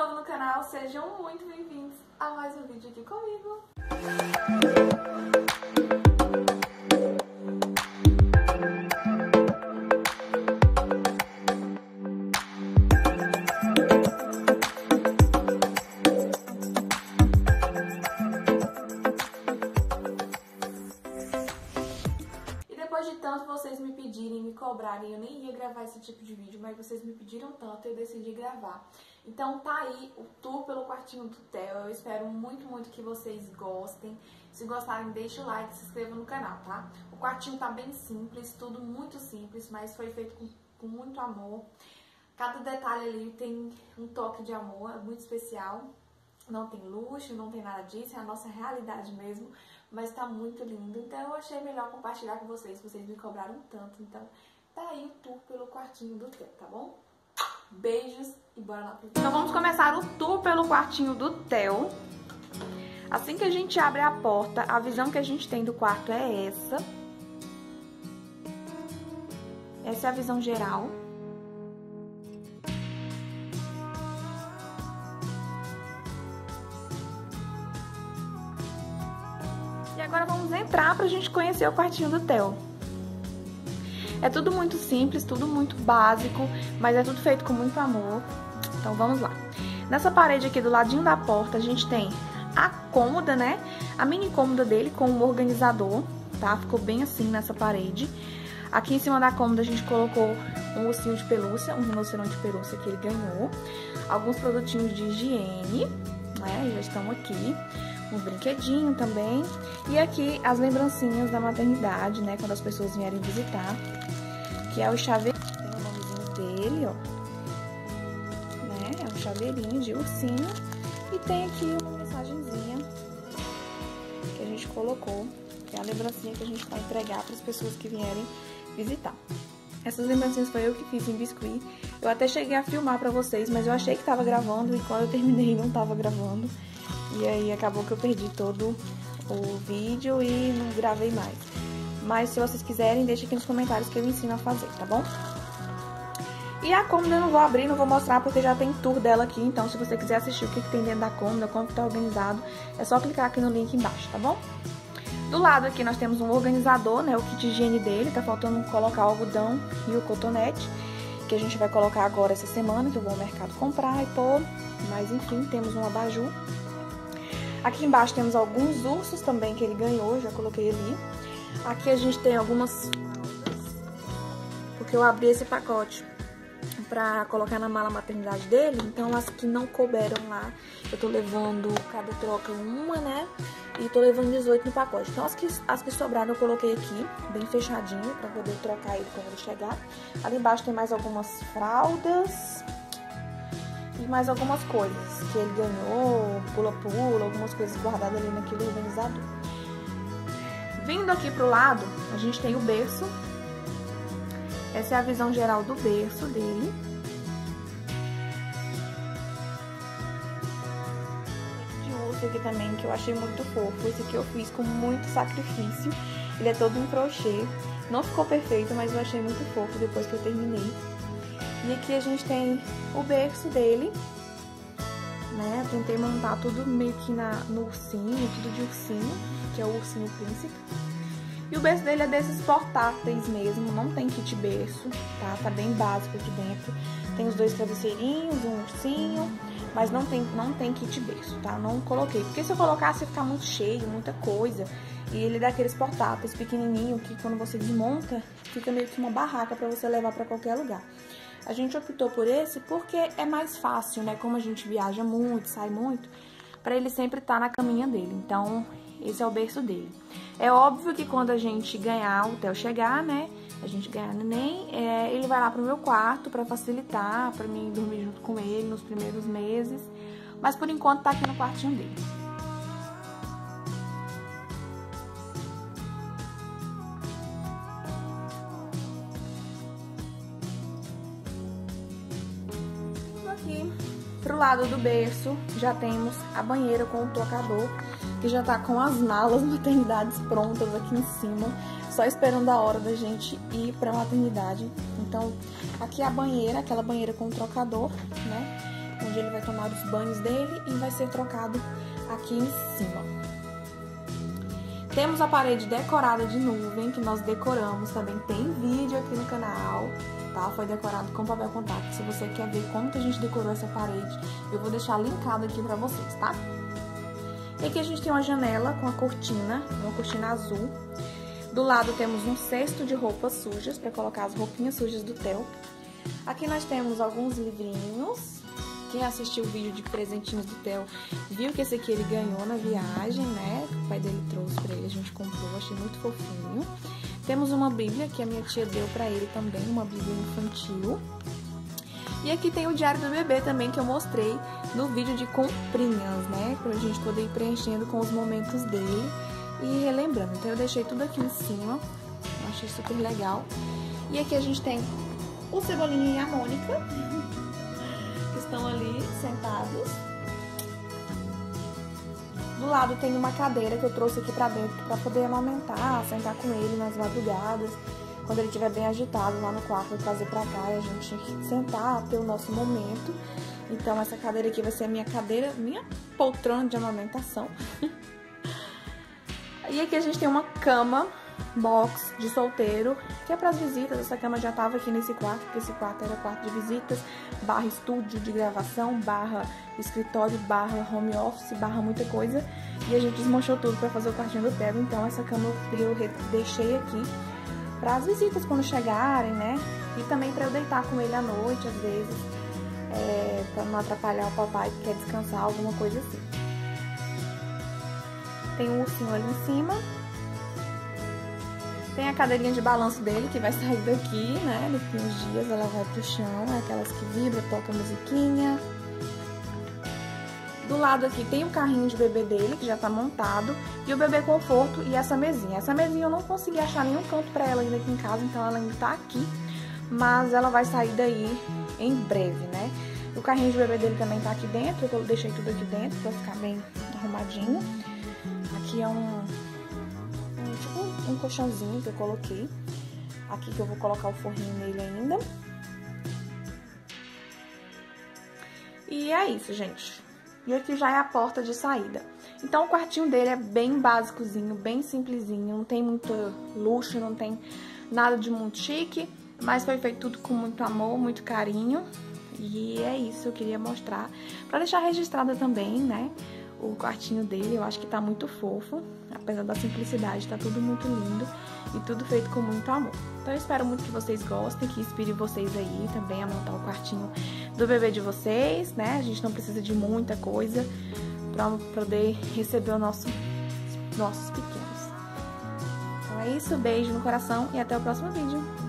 novo no canal, sejam muito bem-vindos a mais um vídeo aqui comigo. Eu nem ia gravar esse tipo de vídeo, mas vocês me pediram tanto e eu decidi gravar. Então tá aí o tour pelo quartinho do Theo. Eu espero muito, muito que vocês gostem. Se gostarem, deixa o like e se inscreva no canal, tá? O quartinho tá bem simples, tudo muito simples, mas foi feito com muito amor. Cada detalhe ali tem um toque de amor, é muito especial. Não tem luxo, não tem nada disso, é a nossa realidade mesmo, mas tá muito lindo. Então eu achei melhor compartilhar com vocês, vocês me cobraram tanto, então... Tá aí o tour pelo quartinho do Theo, tá bom? Beijos e bora lá pro vídeo. Então vamos começar o tour pelo quartinho do Theo. Assim que a gente abre a porta, a visão que a gente tem do quarto é essa. Essa é a visão geral. E agora vamos entrar pra gente conhecer o quartinho do Theo. É tudo muito simples, tudo muito básico, mas é tudo feito com muito amor. Então vamos lá. Nessa parede aqui do ladinho da porta, a gente tem a cômoda, né? A mini cômoda dele com um organizador, tá? Ficou bem assim nessa parede. Aqui em cima da cômoda a gente colocou um ursinho de pelúcia, um rinoceronte de pelúcia que ele ganhou. Alguns produtinhos de higiene, né? Já estão aqui. Um brinquedinho também. E aqui as lembrancinhas da maternidade, né? Quando as pessoas vierem visitar. Que é o chaveirinho, tem o nomezinho dele, ó. Né? É um chaveirinho de ursinho. E tem aqui uma mensagenzinha que a gente colocou. Que é a lembrancinha que a gente vai entregar para as pessoas que vierem visitar. Essas lembrancinhas foi eu que fiz em biscuit. Eu até cheguei a filmar para vocês, mas eu achei que tava gravando. E quando eu terminei, não tava gravando. E aí acabou que eu perdi todo o vídeo e não gravei mais. Mas se vocês quiserem, deixa aqui nos comentários que eu ensino a fazer, tá bom? E a cômoda eu não vou abrir, não vou mostrar porque já tem tour dela aqui. Então se você quiser assistir o que tem dentro da cômoda, como que tá organizado, é só clicar aqui no link embaixo, tá bom? Do lado aqui nós temos um organizador, né? O kit de higiene dele, tá faltando colocar o algodão e o cotonete. Que a gente vai colocar agora essa semana, que eu vou ao mercado comprar e pôr. Mas enfim, temos um abajur. Aqui embaixo temos alguns ursos também que ele ganhou, já coloquei ali. Aqui a gente tem algumas fraldas, porque eu abri esse pacote pra colocar na mala maternidade dele. Então as que não couberam lá, eu tô levando cada troca uma, né? E tô levando 18 no pacote. Então as que sobraram eu coloquei aqui, bem fechadinho, pra poder trocar ele quando ele chegar. Ali embaixo tem mais algumas fraldas. E mais algumas coisas que ele ganhou, pula-pula, algumas coisas guardadas ali naquele organizador. Vindo aqui pro lado, a gente tem o berço. Essa é a visão geral do berço dele. Esse de urso aqui também, que eu achei muito fofo. Esse aqui eu fiz com muito sacrifício. Ele é todo em crochê. Não ficou perfeito, mas eu achei muito fofo depois que eu terminei. E aqui a gente tem o berço dele, né? Eu tentei montar tudo meio que no ursinho, tudo de ursinho, que é o Ursinho Príncipe. E o berço dele é desses portáteis mesmo, não tem kit berço, tá? Tá bem básico aqui dentro. Tem os dois travesseirinhos, um ursinho, mas não tem kit berço, tá? Não coloquei, porque se eu colocasse ia ficar muito cheio, muita coisa. E ele é daqueles portáteis pequenininhos que quando você desmonta, fica meio que uma barraca pra você levar pra qualquer lugar. A gente optou por esse porque é mais fácil, né? Como a gente viaja muito, sai muito, pra ele sempre estar na caminha dele. Então, esse é o berço dele. É óbvio que quando a gente ganhar, o Theo chegar, né? A gente ganhar neném, ele vai lá pro meu quarto pra facilitar, pra mim dormir junto com ele nos primeiros meses. Mas por enquanto tá aqui no quartinho dele. Pro lado do berço já temos a banheira com o tocador, que já tá com as malas maternidades prontas aqui em cima, só esperando a hora da gente ir pra maternidade. Então aqui é a banheira, aquela banheira com o trocador, né? onde ele vai tomar os banhos dele e vai ser trocado aqui em cima. Temos a parede decorada de nuvem, que nós decoramos também, tem vídeo aqui no canal, tá? Foi decorado com papel contact. Se você quer ver como que a gente decorou essa parede, eu vou deixar linkado aqui pra vocês, tá? E aqui a gente tem uma janela com uma cortina azul. Do lado temos um cesto de roupas sujas, para colocar as roupinhas sujas do Theo. Aqui nós temos alguns livrinhos. Quem assistiu o vídeo de presentinhos do Theo viu que esse aqui ele ganhou na viagem, né? O pai dele trouxe para ele, a gente comprou, achei muito fofinho. Temos uma bíblia que a minha tia deu para ele também, uma bíblia infantil. E aqui tem o diário do bebê também, que eu mostrei no vídeo de comprinhas, né? Pra gente poder ir preenchendo com os momentos dele e relembrando. Então eu deixei tudo aqui em cima, eu achei super legal. E aqui a gente tem o Cebolinha e a Mônica, que estão ali sentados. Do lado tem uma cadeira que eu trouxe aqui pra dentro pra poder amamentar, sentar com ele nas madrugadas. Quando ele estiver bem agitado lá no quarto, eu trazer pra cá e a gente sentar, ter o nosso momento. Então essa cadeira aqui vai ser a minha cadeira, minha poltrona de amamentação. E aqui a gente tem uma cama box de solteiro, que é para as visitas. Essa cama já estava aqui nesse quarto, porque esse quarto era quarto de visitas, barra estúdio de gravação, barra escritório, barra home office, barra muita coisa. E a gente desmanchou tudo para fazer o quartinho do Theo. Então essa cama eu deixei aqui para as visitas quando chegarem, né? E também para eu deitar com ele à noite, às vezes, para não atrapalhar o papai que quer descansar, alguma coisa assim. Tem um ursinho ali em cima. Tem a cadeirinha de balanço dele, que vai sair daqui, né? Daqui uns dias ela vai pro chão, é aquelas que vibram, toca musiquinha. Do lado aqui tem o carrinho de bebê dele, que já tá montado, e o bebê conforto e essa mesinha. Essa mesinha eu não consegui achar nenhum canto pra ela ainda aqui em casa, então ela ainda tá aqui, mas ela vai sair daí em breve, né? O carrinho de bebê dele também tá aqui dentro, eu deixei tudo aqui dentro pra ficar bem arrumadinho. Aqui é um colchãozinho que eu coloquei aqui, que eu vou colocar o forrinho nele ainda. E é isso, gente. E aqui já é a porta de saída. Então o quartinho dele é bem básicozinho, bem simplesinho, não tem muito luxo, não tem nada de muito chique, mas foi feito tudo com muito amor, muito carinho. E é isso, eu queria mostrar pra deixar registrada também, né? O quartinho dele, eu acho que tá muito fofo, apesar da simplicidade, tá tudo muito lindo e tudo feito com muito amor. Então eu espero muito que vocês gostem, que inspire vocês aí também a montar o quartinho do bebê de vocês, né? A gente não precisa de muita coisa pra poder receber os nossos pequenos. Então é isso, beijo no coração e até o próximo vídeo.